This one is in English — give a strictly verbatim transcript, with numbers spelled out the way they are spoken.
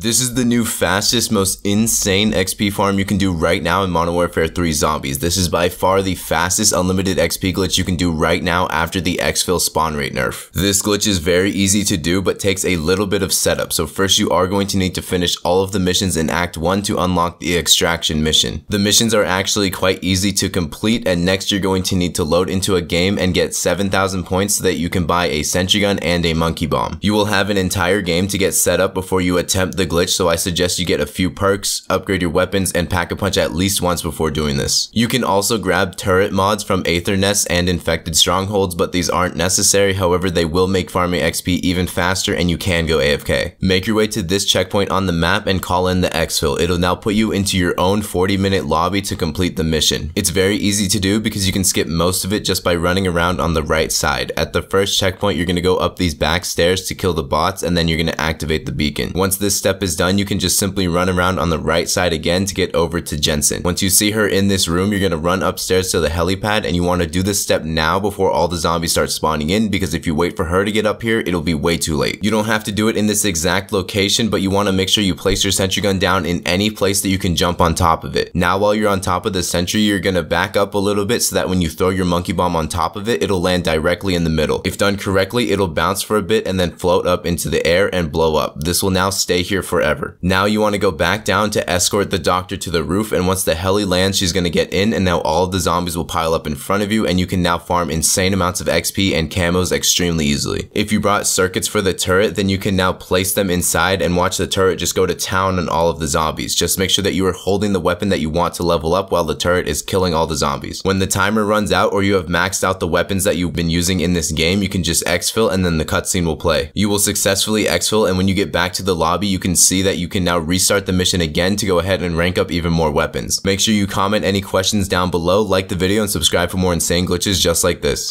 This is the new fastest, most insane X P farm you can do right now in Modern Warfare three Zombies. This is by far the fastest unlimited X P glitch you can do right now after the X-Fill Spawn Rate nerf. This glitch is very easy to do, but takes a little bit of setup. So first you are going to need to finish all of the missions in Act one to unlock the Extraction mission. The missions are actually quite easy to complete, and next you're going to need to load into a game and get seven thousand points so that you can buy a sentry gun and a monkey bomb. You will have an entire game to get set up before you attempt the glitch, so I suggest you get a few perks, upgrade your weapons, and pack a punch at least once before doing this. You can also grab turret mods from Aether Nests and Infected Strongholds, but these aren't necessary. However, they will make farming X P even faster and you can go A F K. Make your way to this checkpoint on the map and call in the X-Fill. It'll now put you into your own forty minute lobby to complete the mission. It's very easy to do because you can skip most of it just by running around on the right side. At the first checkpoint, you're going to go up these back stairs to kill the bots, and then you're going to activate the beacon. Once this step is done, you can just simply run around on the right side again to get over to Jensen. Once you see her in this room, you're going to run upstairs to the helipad, and you want to do this step now before all the zombies start spawning in, because if you wait for her to get up here, it'll be way too late. You don't have to do it in this exact location, but you want to make sure you place your sentry gun down in any place that you can jump on top of it. Now while you're on top of the sentry, you're going to back up a little bit so that when you throw your monkey bomb on top of it, it'll land directly in the middle. If done correctly, it'll bounce for a bit and then float up into the air and blow up. This will now stay here forever. Now you want to go back down to escort the doctor to the roof, and once the heli lands, she's going to get in, and now all of the zombies will pile up in front of you, and you can now farm insane amounts of X P and camos extremely easily. If you brought circuits for the turret, then you can now place them inside and watch the turret just go to town on all of the zombies. Just make sure that you are holding the weapon that you want to level up while the turret is killing all the zombies. When the timer runs out or you have maxed out the weapons that you've been using in this game, you can just X-Fill and then the cutscene will play. You will successfully X-Fill, and when you get back to the lobby, you can see that you can now restart the mission again to go ahead and rank up even more weapons. Make sure you comment any questions down below, like the video, and subscribe for more insane glitches just like this.